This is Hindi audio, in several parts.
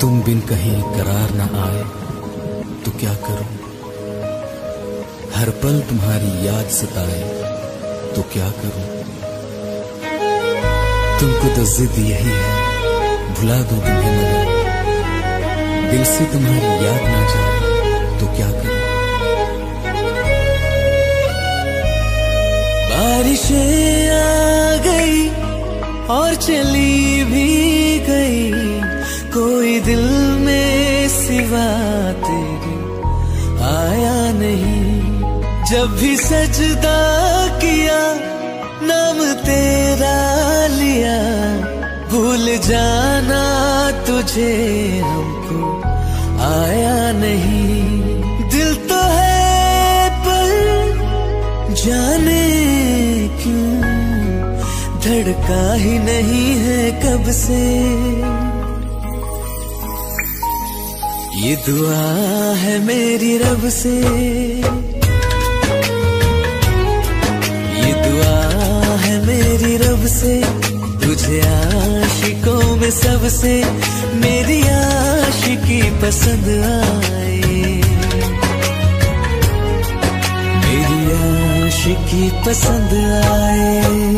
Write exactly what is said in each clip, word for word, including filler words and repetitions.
तुम बिन कहीं करार ना आए तो क्या करूं, हर पल तुम्हारी याद सताए तो क्या करूं। तुमको तो जिद यही है भुला दूं तुम्हें मगर दिल से तुम्हारी याद ना जाए तो क्या करूं। बारिशें आ गई और चली भी गई, कोई दिल में सिवा तेरे आया नहीं। जब भी सजदा किया नाम तेरा लिया, भूल जाना तुझे हमको आया नहीं। दिल तो है पर जाने धड़का ही नहीं है कब से। ये दुआ है मेरी रब से, ये दुआ है मेरी रब से, तुझे आशिकों में सबसे मेरी आशिकी पसंद आए, मेरी आशिकी पसंद आए।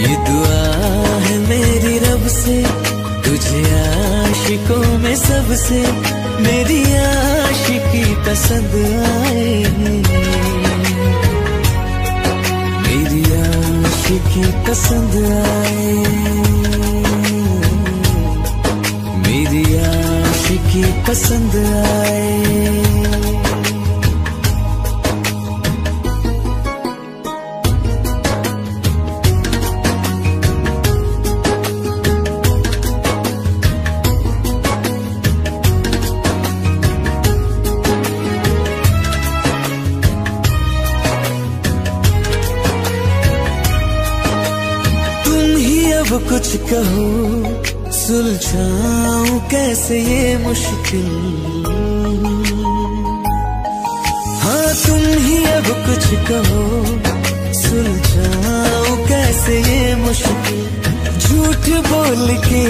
ये दुआ है मेरी रब से, तुझे आशिकों में सबसे मेरी आशिकी पसंद आए, मेरी आशिकी पसंद आए, मेरी आशिकी पसंद आए। कुछ कहो सुलझाऊं कैसे ये मुश्किल, हाँ तुम ही अब कुछ कहो सुलझाऊं कैसे ये मुश्किल। झूठ बोल के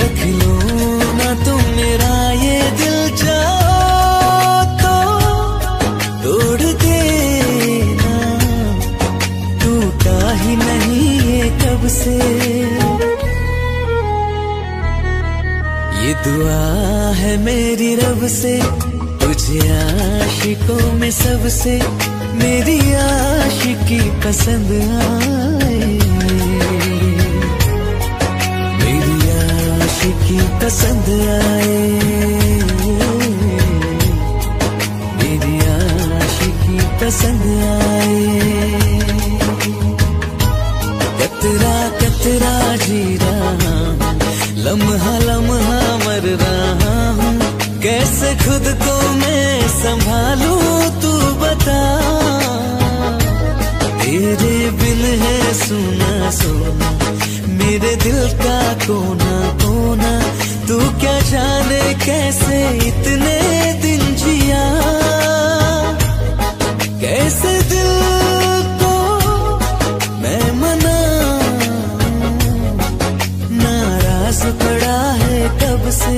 रख लो ना तुम मेरा ये दिल, चाहो तो तोड़ देना, टूटा ही नहीं कब से। ये दुआ है मेरी रब से, तुझे आशिकों में सबसे मेरी आशिकी पसंद आए, मेरी आशिकी पसंद आए, मेरी आशिकी पसंद आए। कतरा कतरा जी रहा हूँ, लम्हा लम्हा मर रहा हूँ, कैसे खुद को मैं संभालू तू बता। तेरे बिन है सोना सोना मेरे दिल का कोना कोना, तू क्या जाने कैसे इतने दिन जिया, कैसे दिल पड़ा है कब से।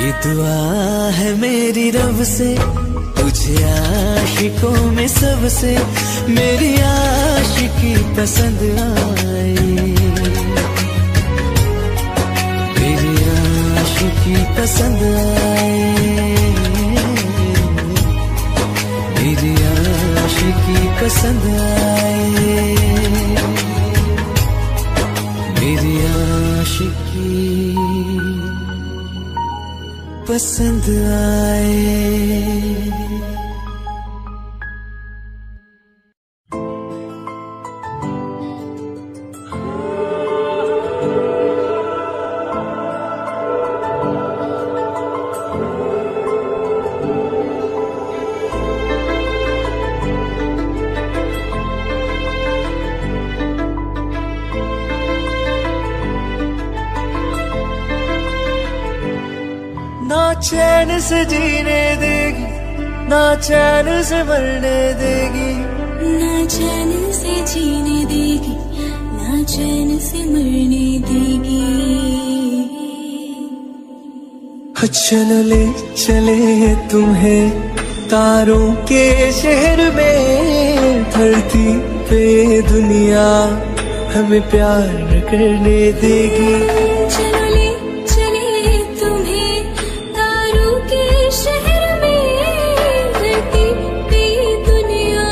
ये दुआ है मेरी रब से, तुझे आशिकों में सबसे मेरी आशिकी पसंद आए, मेरी आशिकी पसंद आए, मेरी आशिकी पसंद आए, मेरी आशिकी पसंद आए। ना चैन से जीने देगी, ना चैन से मरने देगी, ना चैन से जीने देगी, चैन से मरने देगी। अच्छा न ले चले तुम्हें तारों के शहर में, धरती पे दुनिया हमें प्यार करने देगी। चलो ले चले तुम्हें तारों के शहर में, धरती पे दुनिया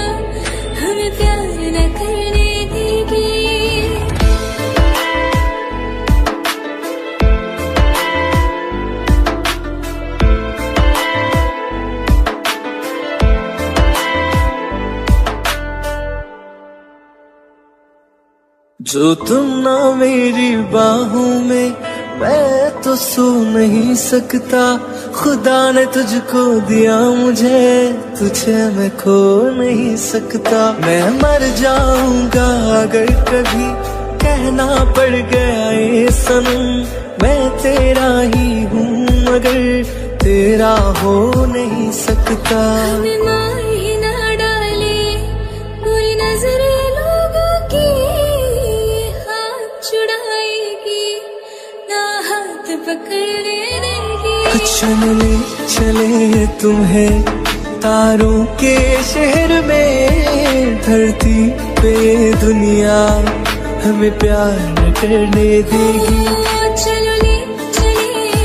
हमें प्यार न करने देगी। जो तुम ना मेरी बाहों में मैं तो सो नहीं सकता, खुदा ने तुझको दिया मुझे, तुझे मैं खो नहीं सकता। मैं मर जाऊंगा अगर कभी कहना पड़ गया ये सनम, मैं तेरा ही हूँ मगर तेरा हो नहीं सकता। अच्छा न ले चले तुम्हें तारों के शहर में, धरती पे दुनिया हमें प्यार करने देगी। चलो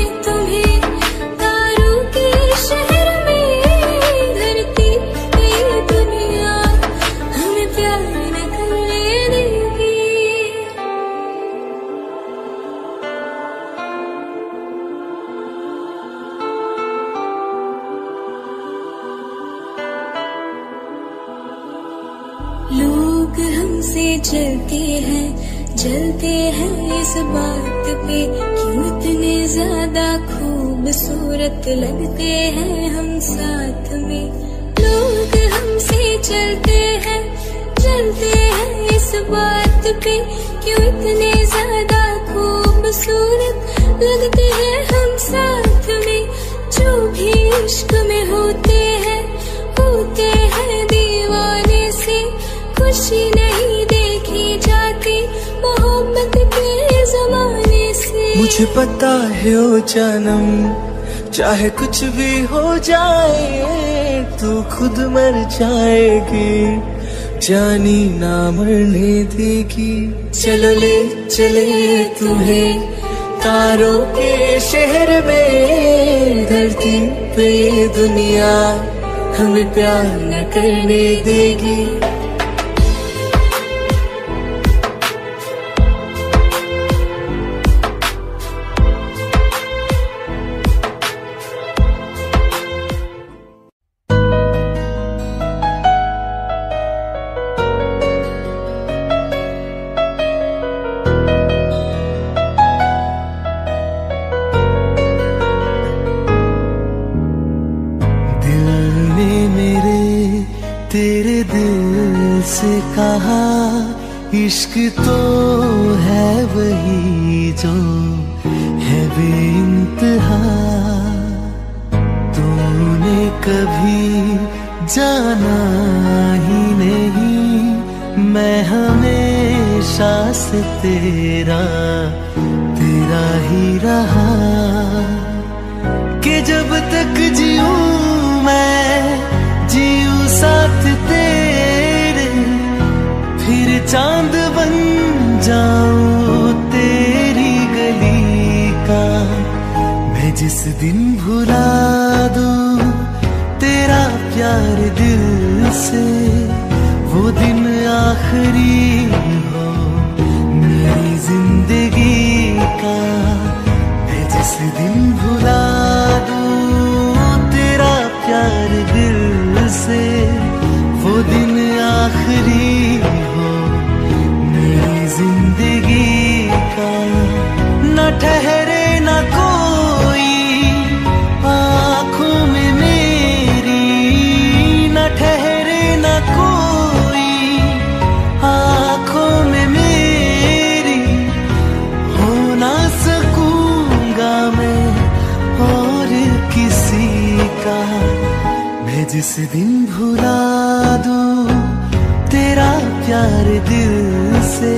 ले चले तुम्हें तारों के शहर में, धरती पे दुनिया हमें प्यार करने देगी। लोग हमसे जलते हैं जलते हैं इस बात पे, क्यों इतने ज्यादा खूबसूरत लगते हैं हम साथ में। लोग हमसे जलते हैं जलते हैं इस बात पे, क्यों इतने ज्यादा खूबसूरत लगते हैं हम साथ में। जो भी इश्क में होते हैं होते हैं दीवाने से, खुशी नहीं देखी जाती मोहब्बत के जमाने से। मुझे पता है ओ जानम चाहे कुछ भी हो जाए, तू खुद मर जाएगी, जानी ना मरने देगी। चलो ले चले तुम्हें तारों के शहर में, धरती पे दुनिया हमें प्यार न करने देगी। कहा इश्क तो है वही जो है बेइंतहा, तूने कभी जाना ही नहीं, मैं हमेशा से तेरा तेरा ही रहा। कि जब तक जीऊं मैं जीऊं साथ तेरे, फिर चांद बन जाऊं तेरी गली का। मैं जिस दिन भुला दूं तेरा प्यार दिल से, वो दिन आखिरी हो मेरी जिंदगी का। मैं जिस दिन भुला दूं तेरा प्यार दिल से, वो दिन आखिरी जिंदगी का। न ठहरे न कोई आँखों में मेरी, न ठहरे न कोई आँखों में मेरी, हो ना सकूंगा मैं और किसी का। मैं जिस दिन भुला दूं तेरा प्यार दिल से,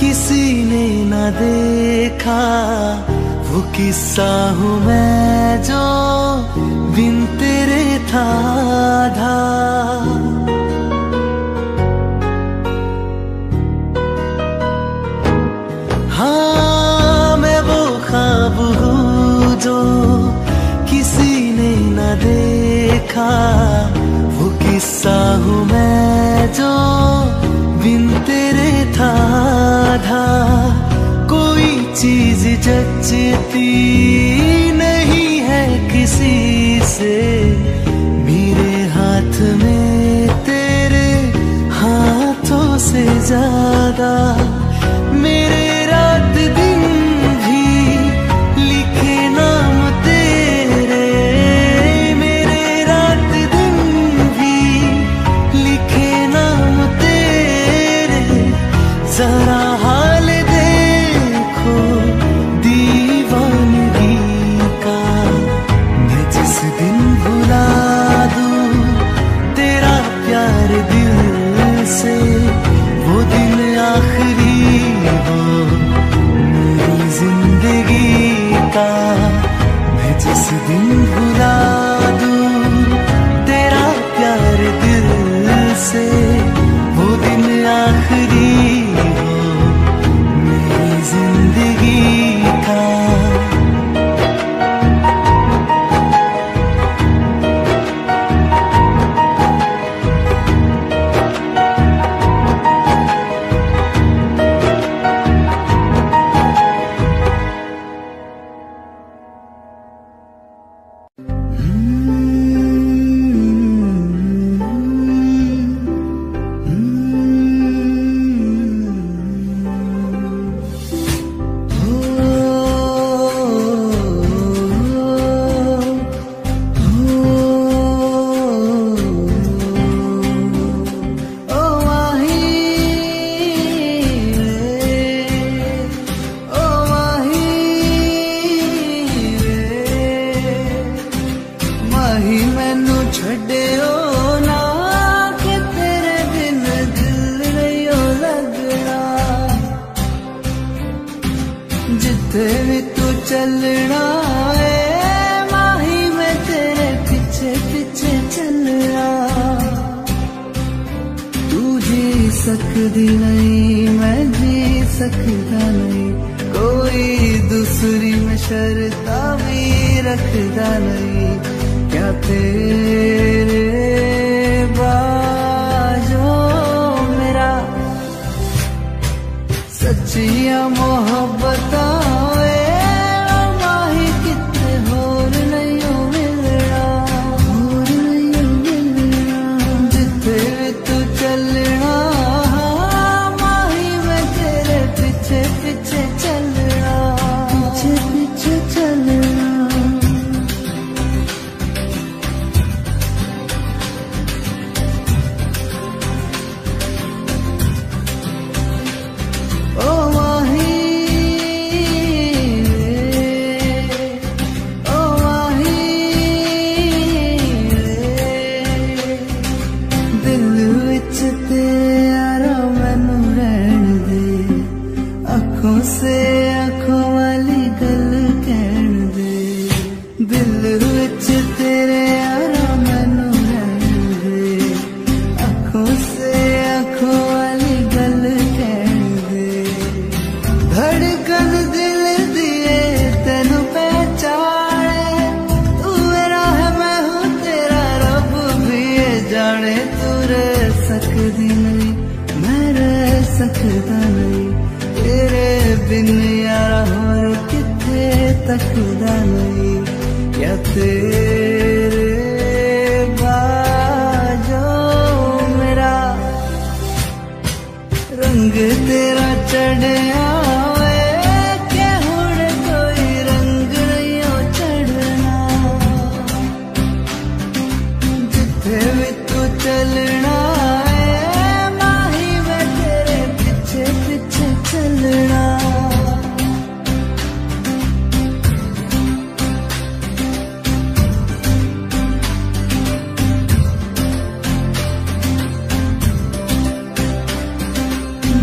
किसी ने न देखा वो किस्सा हूँ मैं जो बिन तेरे था आधा। हाँ मैं वो ख्वाब हूँ जो किसी ने न देखा वो किस्सा हूँ मैं जो बिन तेरे था आधा। कोई चीज जचती नहीं है किसी से मेरे हाथ में तेरे हाथों से ज्यादा। मेरे रात दिन भी लिखे नाम तेरे, मेरे रात दिन भी लिखे नाम तेरे। जरा हाल देखो दीवानगी का, मैं जिस दिन भुला दूं तेरा प्यार दिल से वो दिन आखिरी हो मेरी जिंदगी का। मैं जिस दिन भुला दूं तेरा प्यार दिल से वो दिन आखिरी हो मेरी जिंदगी का।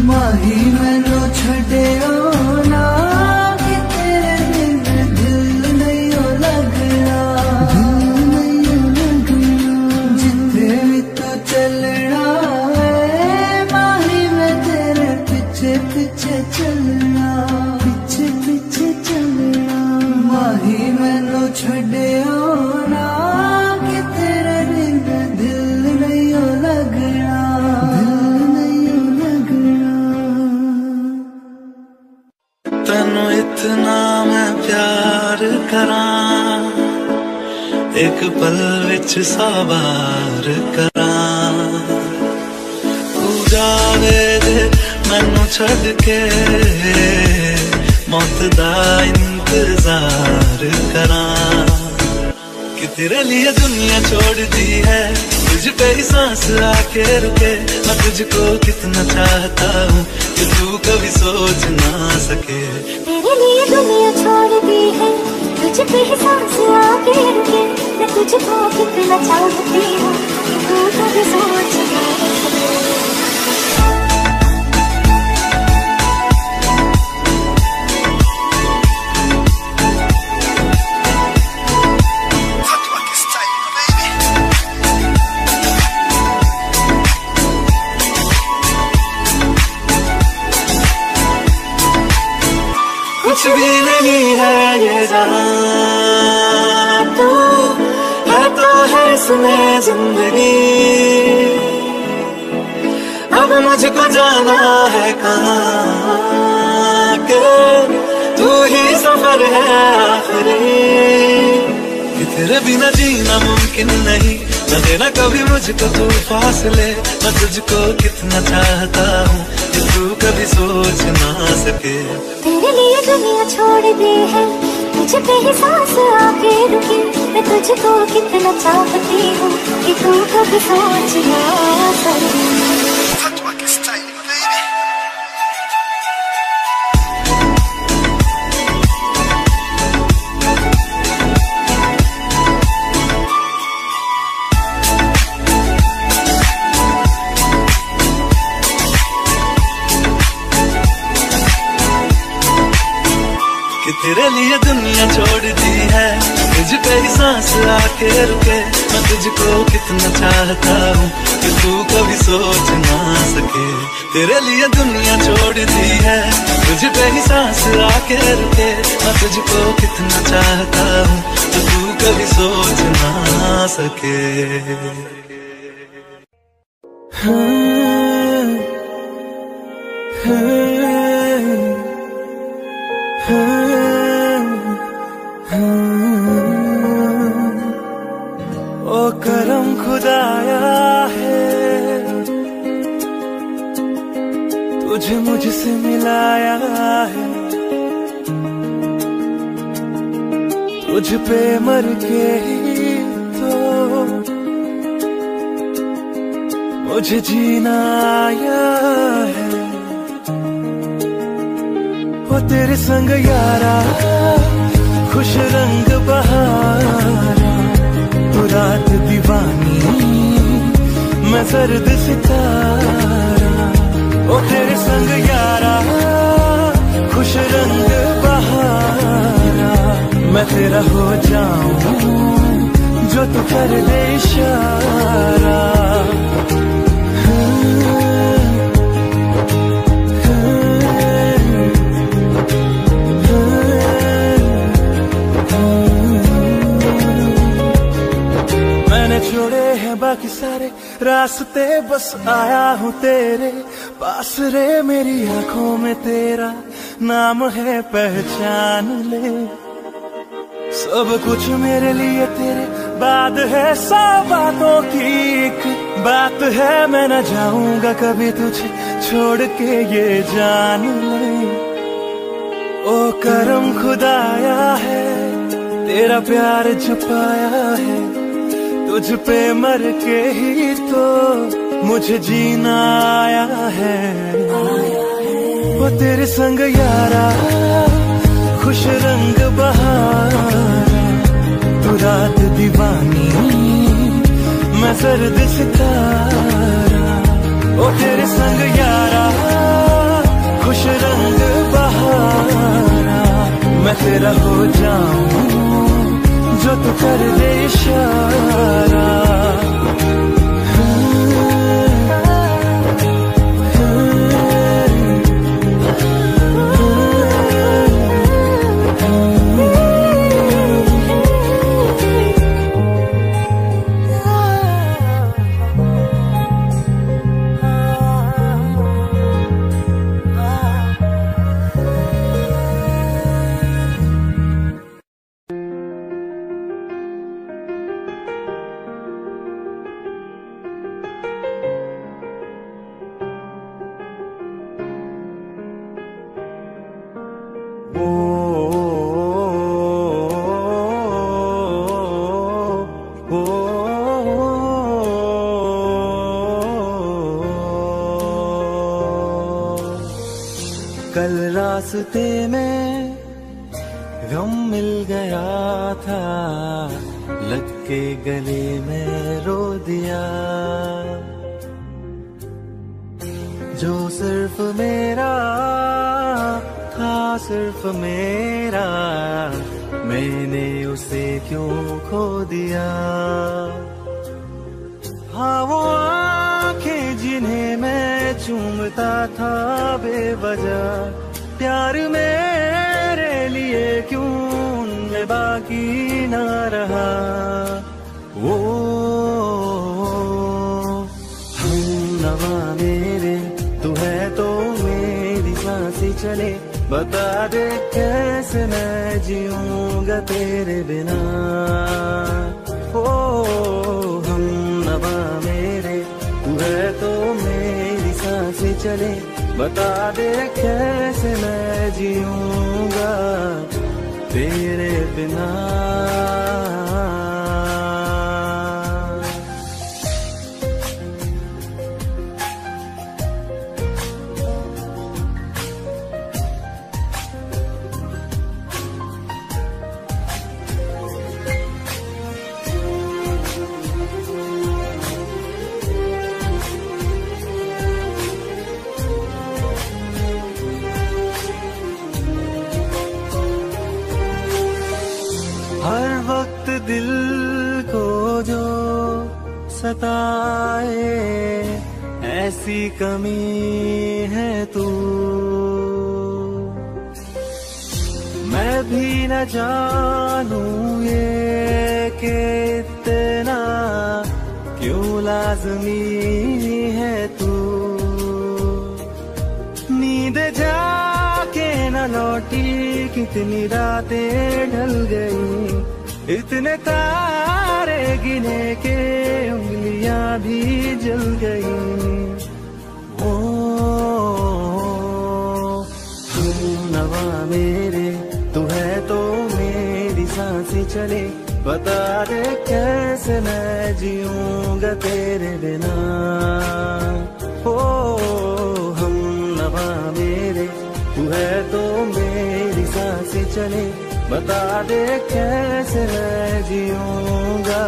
माही मैनू पीछे चलना, पीछे पीछे चलना, माही मैनू छड्डिया ना, कि तेरा रिंग दिल नहीं हो लगना, दिल नहीं हो लगना। तैनू इतना मैं प्यार करा, एक पल विच सवार करा, तू जावे मैनू छड़ के, मौत दा इंतजार करा, कि तेरे लिए दुनिया छोड़ दी है, तुझ पे ही सांस आके रुके, मैं तुझको कितना चाहता हूँ कि तू कभी सोच ना सके। तेरे लिए दुनिया छोड़ दी है, तुझ पे ही सांस आके रुके, मैं तुझको कितना चाहती हूँ कि तू कभी सोच ना सके। कुछ भी नहीं है ये जहाँ, तू है तो है इसमें जिंदगी, अब मुझको जाना है कहाँ, के तू ही सफर है आखिरी, कि तेरे बिना जीना मुमकिन नहीं, न देना कभी मुझको तू फासले, मैं तुझको कितना चाहता हूँ कि तू कभी सोच ना सके। तेरे लिए दुनिया छोड़ दी है, तुझ पे ही सांस आके रुकी, मैं तुझको कितना चाहती हूँ कि तू कभी सोच ना सके। तेरे लिए दुनिया छोड़ दी है, तुझ पे ही सांस आके रुके, मैं तुझको कितना चाहता हूँ कि तू कभी सोच ना सके। तेरे लिए दुनिया छोड़ दी है, तुझ पे ही सांस आके रुके, मैं तुझको कितना चाहता हूँ कि तू कभी सोच ना सके। हाँ, हाँ, करम खुदाया है, तुझे मुझसे मिलाया है, तुझ पे मर के ही तो मुझे जीना आया है, वो तेरे संग यारा खुश रंग बहारा, तू रात दीवानी मैं सर्द सितारा, ओ तेरे संग यारा खुश रंग बहारा, मैं तेरा हो जाऊं जो तू कर दे इशारा। छोड़े हैं बाकी सारे रास्ते, बस आया हूँ तेरे पास रे, मेरी आंखों में तेरा नाम है पहचान ले, सब कुछ मेरे लिए तेरे बाद है, सौ बातों की एक बात है, मैं न जाऊंगा कभी तुझे छोड़ के ये जान ले, ओ करम खुदाया है, तेरा प्यार छुपाया है, तुझ पे मर के ही तो मुझे जीना आया है, वो तेरे संग यारा खुश रंग बहारा, तू रात दीवानी मैं सर्द सितारा, वो तेरे संग यारा खुश रंग बहारा, मैं तेरा हो जाऊं जो तू कर दे इशारा। हाँ, हाँ, हाँ। कल रास्ते में गम मिल गया था, लग के गले में रो दिया, जो सिर्फ मेरा था सिर्फ मेरा, मैंने उसे क्यों खो दिया। हाँ वो आंखें जिन्हें मैं चूमता था बेवजह, प्यार मेरे लिए क्यों उनमें बाकी ना रहा। वो हमनवा मेरे तू है तो मेरी सांसें चले, बता दे कैसे मैं जीऊंगा तेरे बिना। ओ हमनवा मेरे तू है तो मेरी सांसें चले, बता दे कैसे मैं जीऊंगा तेरे बिना। हर वक्त दिल को जो सताए, ऐसी कमी है तू, मैं भी न जानूं ये कि इतना क्यों लाजमी है तू। नींद जाके न लौटी कितनी रातें ढल गई, इतने तारे गिने के उंगलियां भी जल गई। ओ हमनवा मेरे तू है तो मेरी सांसें चले, बता दे कैसे मैं जीऊंगा तेरे बिना। ओ हमनवा मेरे तू है तो मेरी सांसें चले, बता दे कैसे मैं जीऊंगा।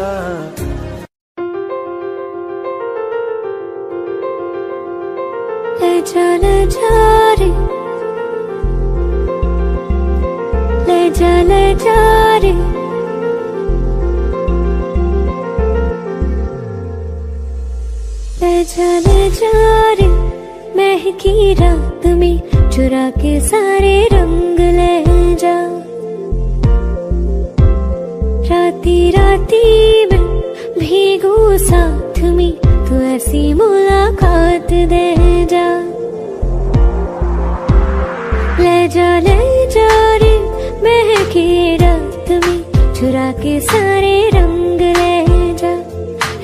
ले जा ले जा रे, ले जा ले जा रे, ले जा ले जा रे, महकी रात में चुरा के सारे रंग ले जा। राती राती में भीगू साथ में तू, ऐसी मुलाकात दे जा। ले जा ले जा रे महकी रात में चुरा के सारे रंग ले जा।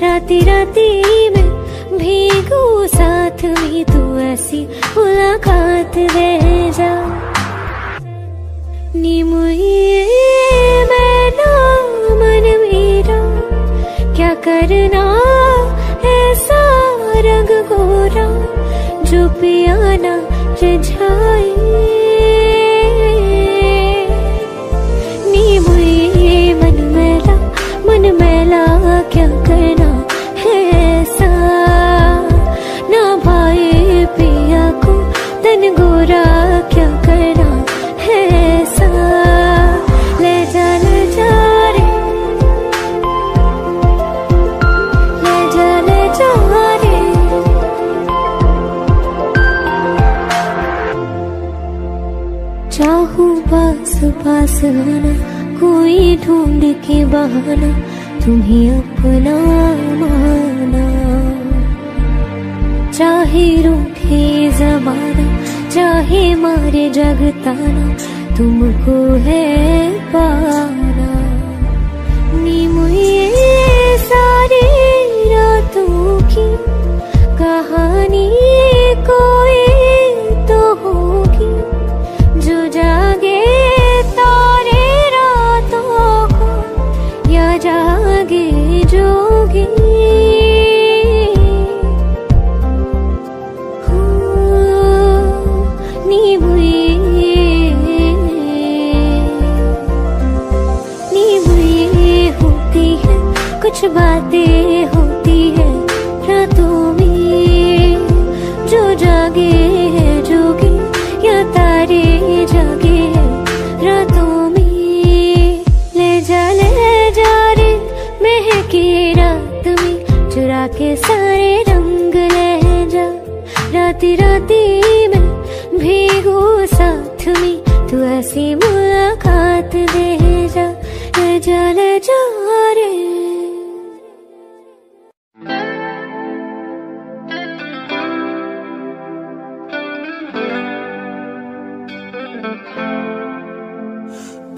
राती राती में भीगू साथ में तू, ऐसी मुलाकात दे जा। नीमुए मैं ना मन मेरा क्या करना है, सारंग गोरा जो पिया ना रिझाए। चाहूं पास पास आना, कोई ढूंढ के बहाना, तुम्हें अपना माना। चाहे रूठे ज़माना, चाहे मारे जगताना, तुमको है पाना। नीमू ये सारी रातों की कहानी कोई तो होगी, जो जागे रातें मैं भीगू साथ में, तू ऐसी मुलाकात दे जा, ले जा, ले जा रे।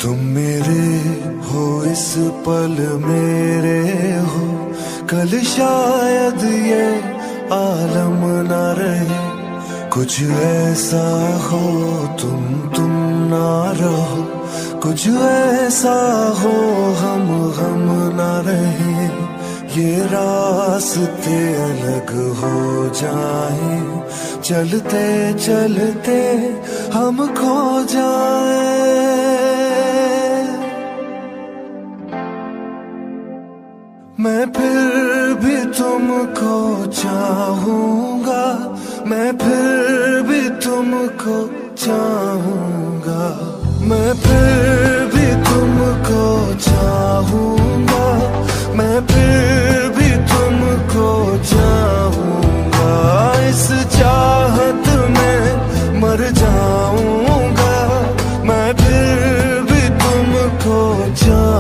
तुम मेरे हो इस पल मेरे हो, कल शायद ये आलम ना रहे, कुछ ऐसा हो तुम तुम ना रहो, कुछ ऐसा हो हम हम ना रहे, ये रास्ते अलग हो जाएं, चलते चलते हम खो जाएं। मैं फिर भी तुमको चाहूंगा, मैं फिर भी तुमको चाहूंगा, मैं फिर भी तुमको चाहूंगा, मैं फिर भी तुमको चाहूंगा, इस चाहत में मर जाऊंगा, मैं फिर भी तुमको चाहूंगा।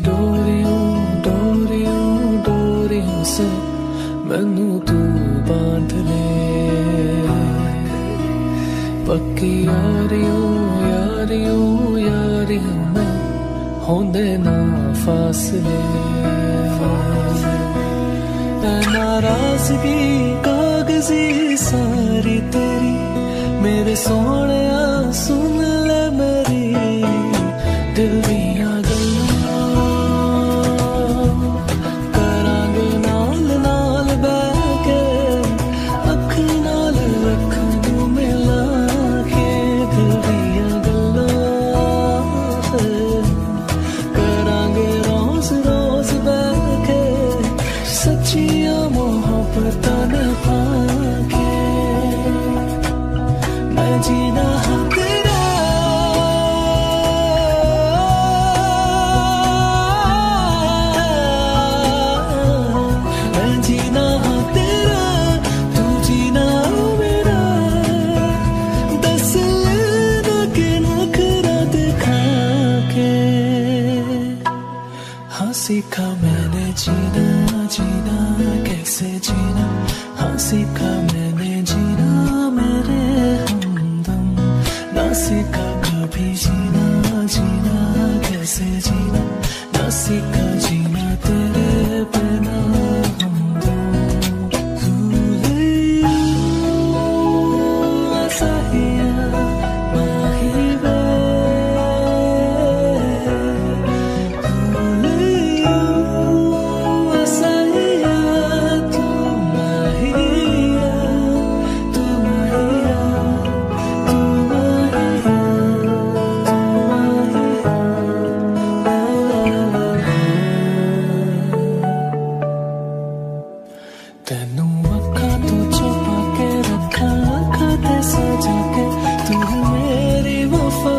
डोरियों डोरियों डोरियों से मैनू तू बांध ले, पक्की यारियों यारियों यारियों में होंदे ना फासले। नाराजगी कागजी सारी तेरी, मेरे सोने सुन ले मेरी दिल दियां जीना तेरा मैं जीना तेरा, तू जीना मेरा, दस लेना के नखरा दिखा के। हाँ सीखा मैंने जीना जीना कैसे जीना, हाँ सीखा मैंने जीना मेरे ना सीखा कभी जीना जीना कैसे जीना, ना सीखा जीना तेरे बिना। तेनू अखा तू छुपा के रखा, अखा ते सजा के तू मेरी वफा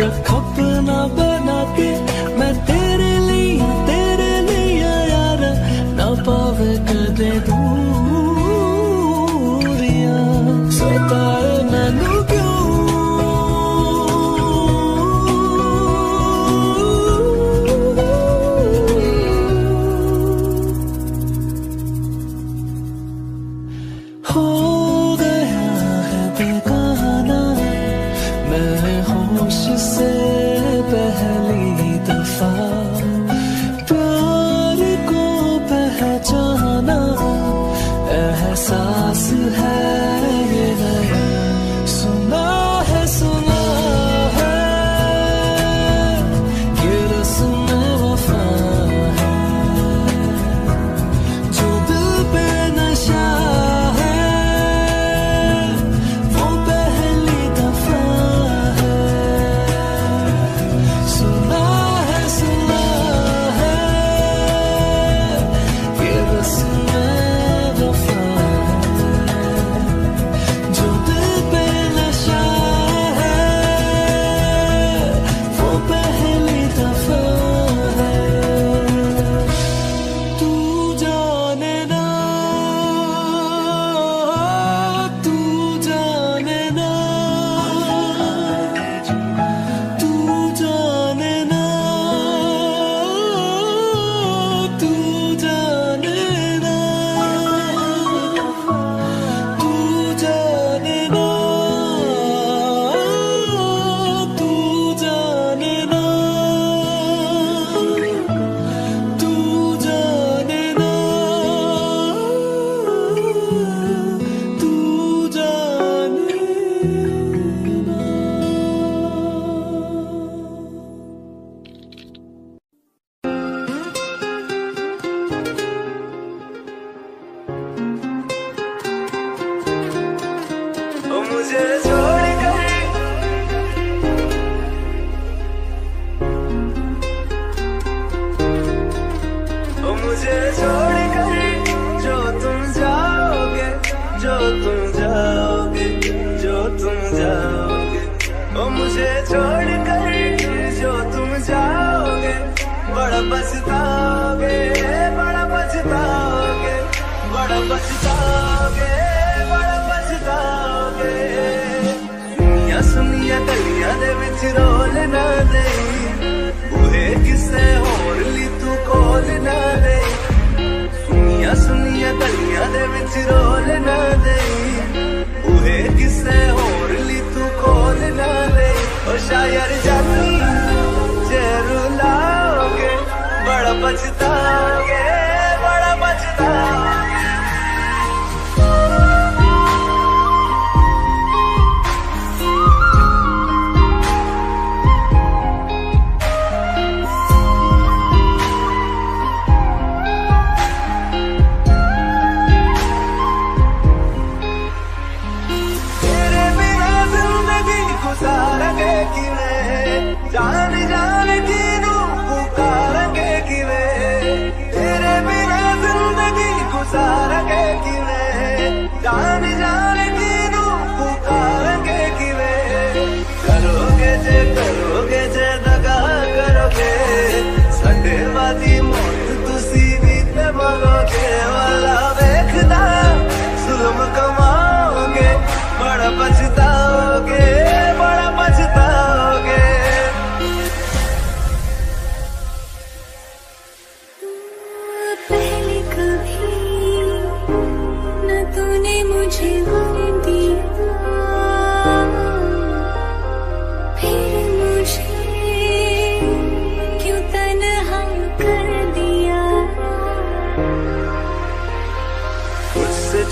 रख, अपना बना के मैं तेरे लिए तेरे लिए यार ना पावे कदे दूरियां। सताए मैनू क्यों होश से पहली दफा प्यार को पहचाना, एहसास है ये नया, सुना है सुना है ये रस्म वफा है, जो दिल पे नशा मुझे छोड़ कर जो तुम जाओगे, बड़ा पछताओगे बड़ा पछताओगे बड़ा पछताओगे बड़ा पछताओगे। सुनिया सुनिया गलिया दे विच रोल ना दे, ओहे किसे होर बजता ये बड़ा बजता। तेरे बिना जिंदगी गुजारा के किने जान जान की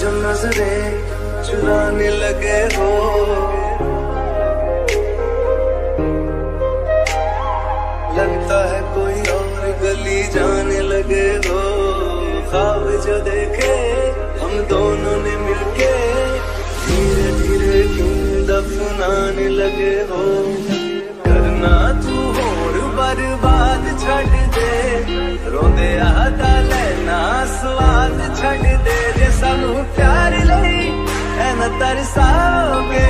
जो नजरे चुराने लगे हो, लगता है कोई और गली जाने लगे हो। ख्वाब जो देखे हम दोनों ने मिलके, धीरे धीरे क्यों दफनाने लगे हो। करना तू और बर्बाद छड़ दे, रोंदे आता लेना स्वाद छड़ दे। सानू प्यार लई ऐना तरसाओगे,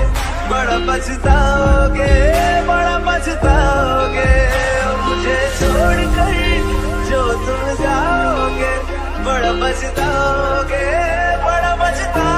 बड़ा पछताओगे बड़ा पछताओगे। मुझे छोड़ कर जो तुम जाओगे, बड़ा पछताओगे बड़ा पछताओगे।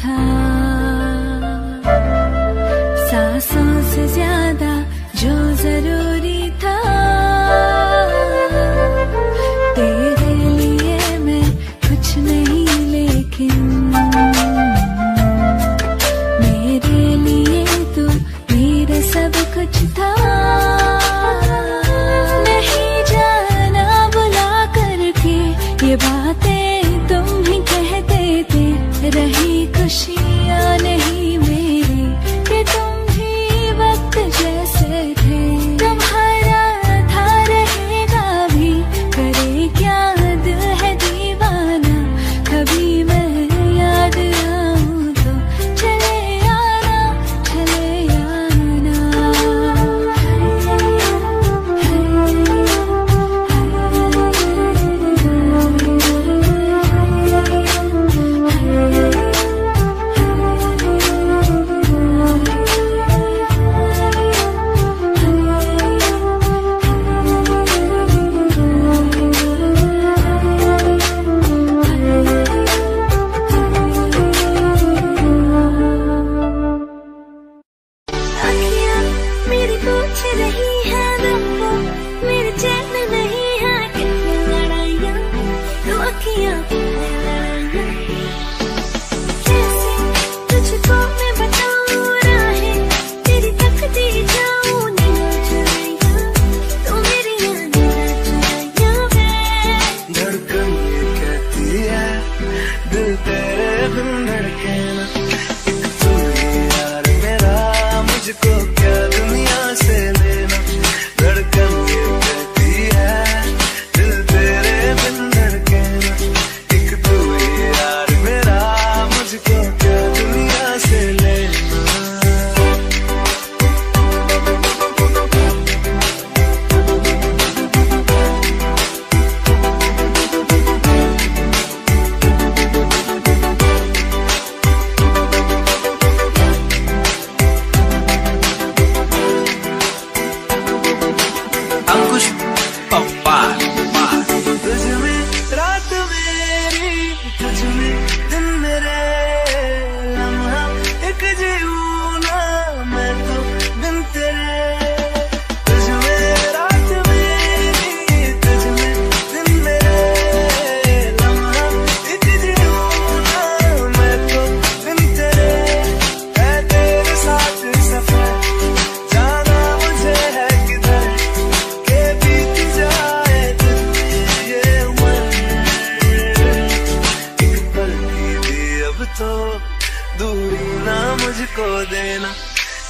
था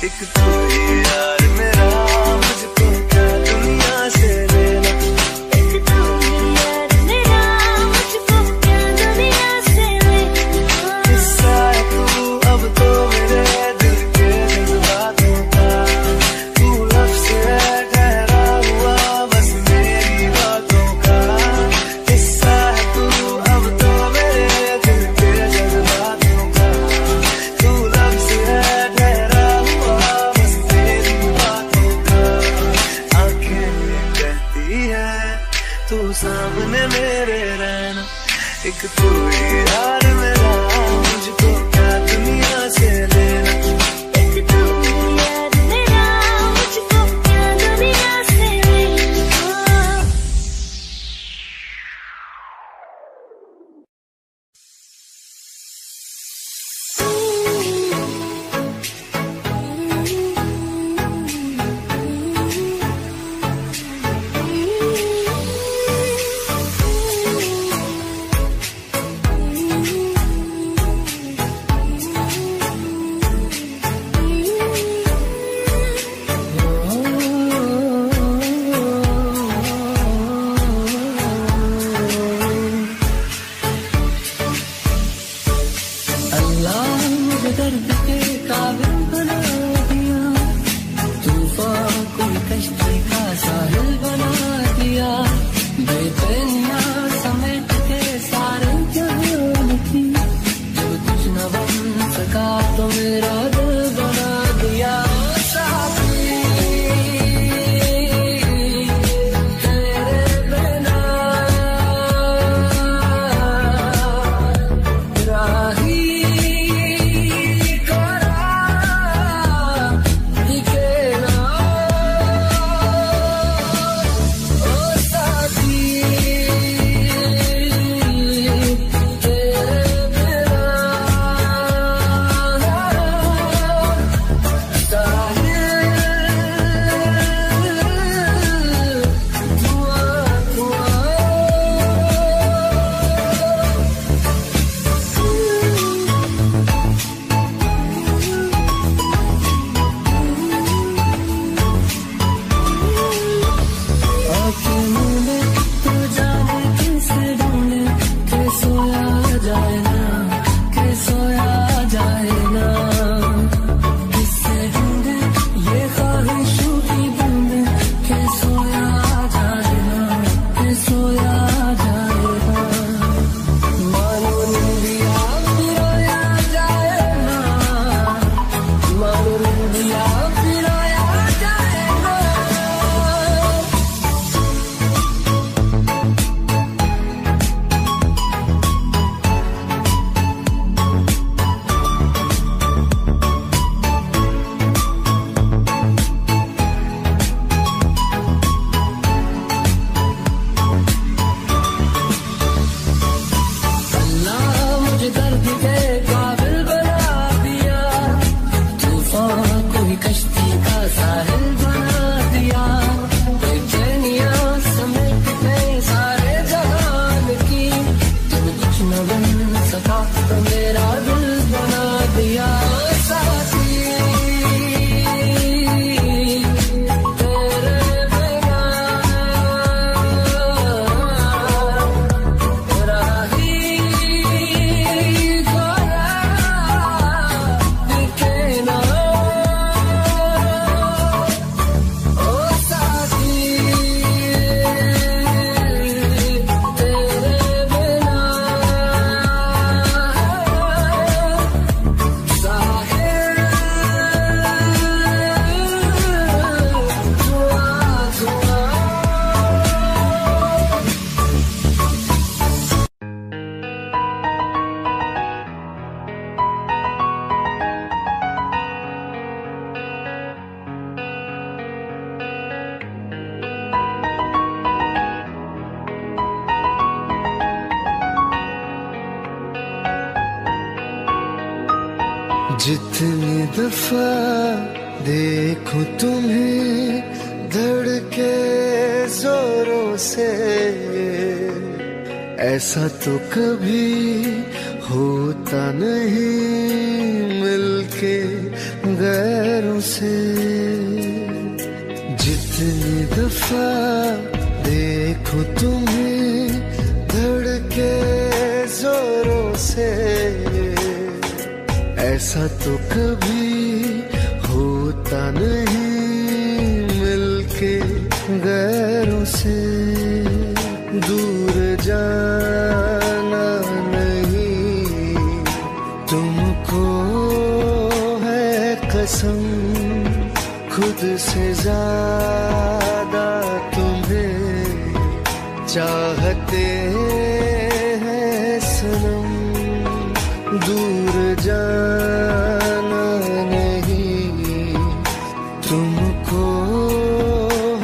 एक तू यार मेरा मुझको क्या दुनिया से लेना, एक तू यार मेरा मुझको क्या दुनिया से लेना, किस्सा है तू अब तो मेरे दिल के बातों का, तू लफ्ज़ है गहरा हुआ बस मेरी बातों का, किस्सा है तू अब तो मेरे दिल के बातों का, तू लफ्ज़ है गहरा हुआ बस मेरी बातों का, आंखें कहती है तू सामने मेरे रहना, एक तू यार मेरा मुझको क्या दुनिया से लेना, एक तू यार मेरा मुझको क्या दुनिया से लेना। जितनी दफा देखूं तुम्हें धड़के जोरों से, ऐसा तो कभी होता नहीं मिलके गैरों प्यारों से जितनी दफा देखो तुम्हें धड़के जोरों से, ऐसा तो कभी होता नहीं मिलके गैरों से। दूर जाना नहीं तुमको है कसम, खुद से ज्यादा तुम्हें चाहते हैं सनम। दूर जाना नहीं तुमको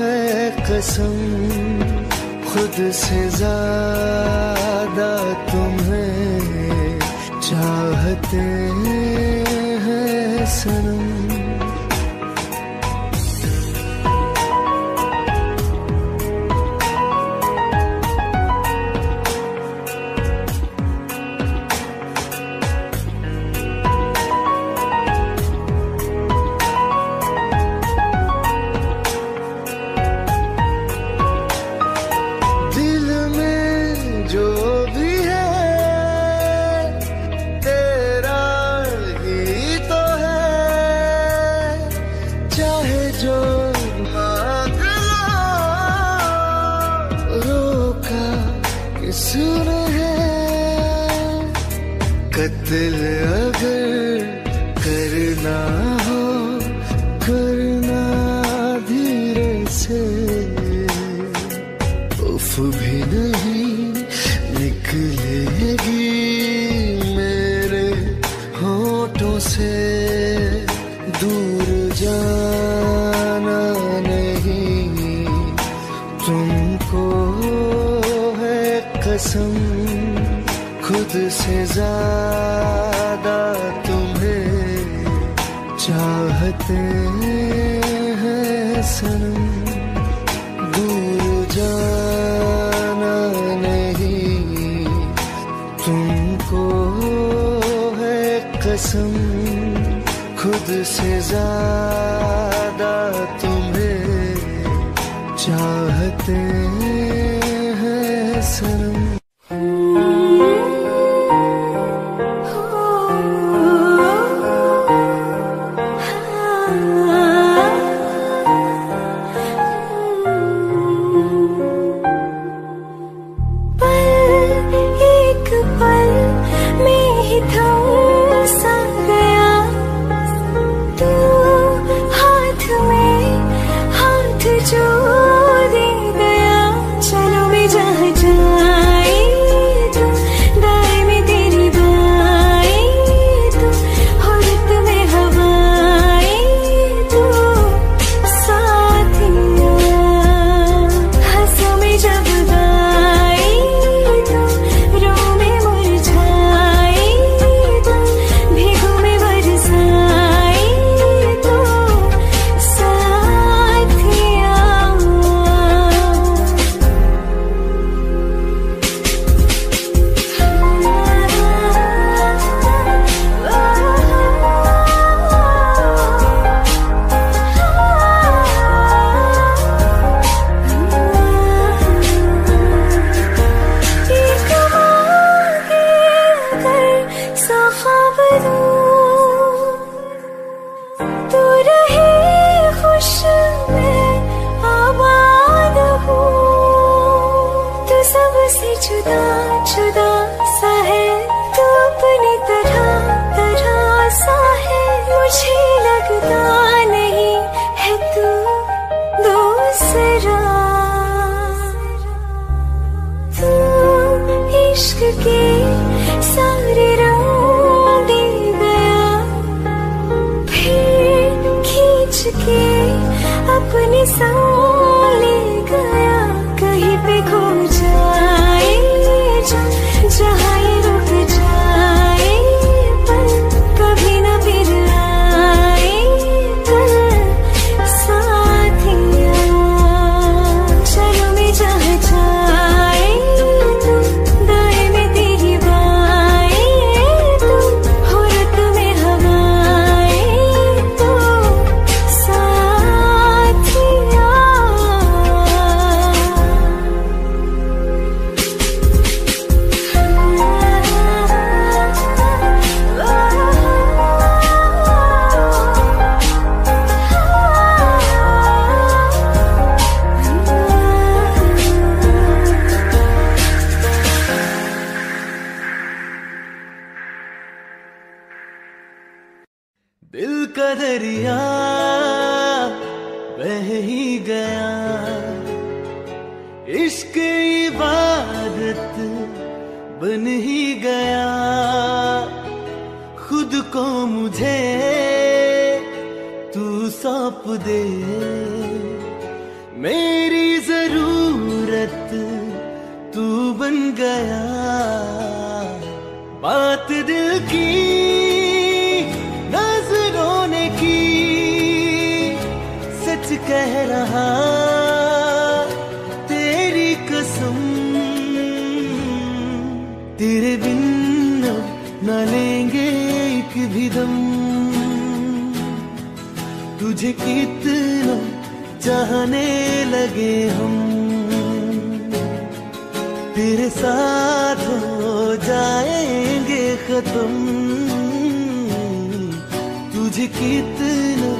है कसम, खुद से ज्यादा तुम्हें चाहते हैं सनम। दिल अगर करना हो करना धीरे से, उफ भी नहीं निकलेगी मेरे होठों से। दूर जाना नहीं तुमको है कसम, खुद से ज्यादा तुम्हें चाहते हैं सनम। दूर जाना नहीं तुमको है कसम, खुद से ज्यादा तुम्हें चाहते हैं सनम। जुदा जुदा सा है तू अपनी तरह तरह सा है, मुझे लगता नहीं है तू दूसरा। तू इश्क के सारे रंग दे गया, फिर खींच के अपने संग ले गया। कहीं पे खो जा जहाँ ये रुक जाए पल, कभी न फिर आए पल साथिया। चलो मैं जहाँ जाए तू, दाएं में तेरी बाएं तू, हो रत में हवाएं तू, दरिया बह ही गया, इश्क इबादत बन ही गया। खुद को मुझे तू सौंप दे, मेरी जरूरत तू बन गया। बात दिल की नजरों ने की, सच कह रहा तेरी कसम। तेरे बिन न लेंगे एक भी दम। तुझे कितना चाहने लगे हम, तेरे साथ हो जाएंगे खत्म। तुझे कितना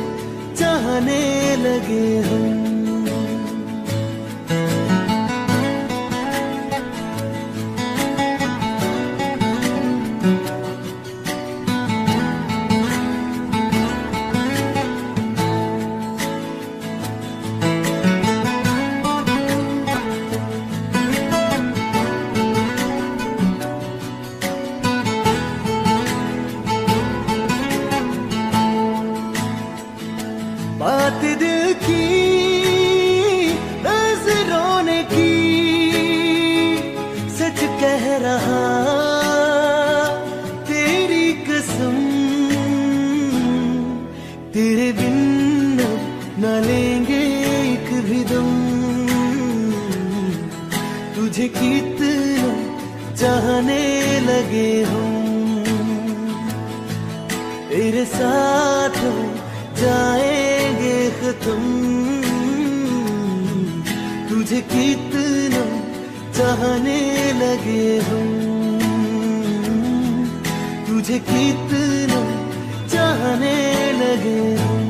चाहने लगे हम। बात दिल की नजरों ने की, सच कह रहा तेरी कसम। तेरे बिन न लेंगे एक भी दम। तुझे कितना चाहने लगे हम, तेरे साथ हो जाए तुम। तुझे कितना चाहने लगे हम, तुझे कितना चाहने लगे हम।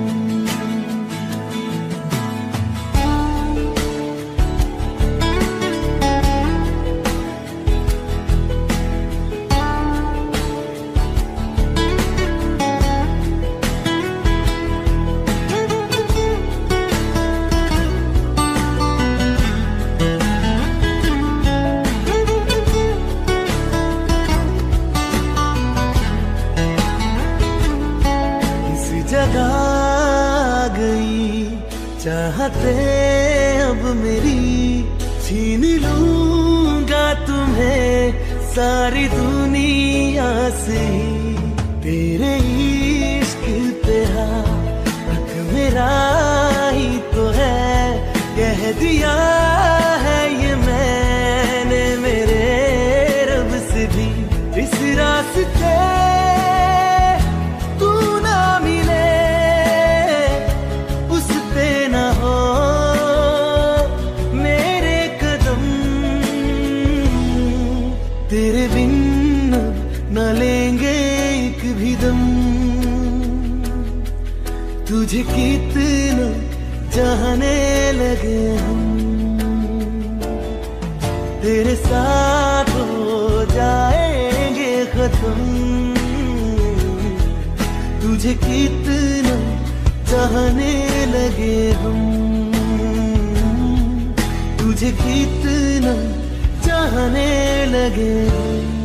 चाहते अब मेरी, छीन लूंगा तुम्हें सारी दुनिया से। तेरे इश्क पे हक मेरा ही तो है, कह दिया है ये मैंने मेरे रब से भी। इस रास्ते तेरे बिन न लेंगे एक भी दम। तुझे कितना चाहने लगे हम, तेरे साथ हो जाएंगे खत्म। तुझे कितना चाहने लगे हम, तुझे कितना चाहने लगे।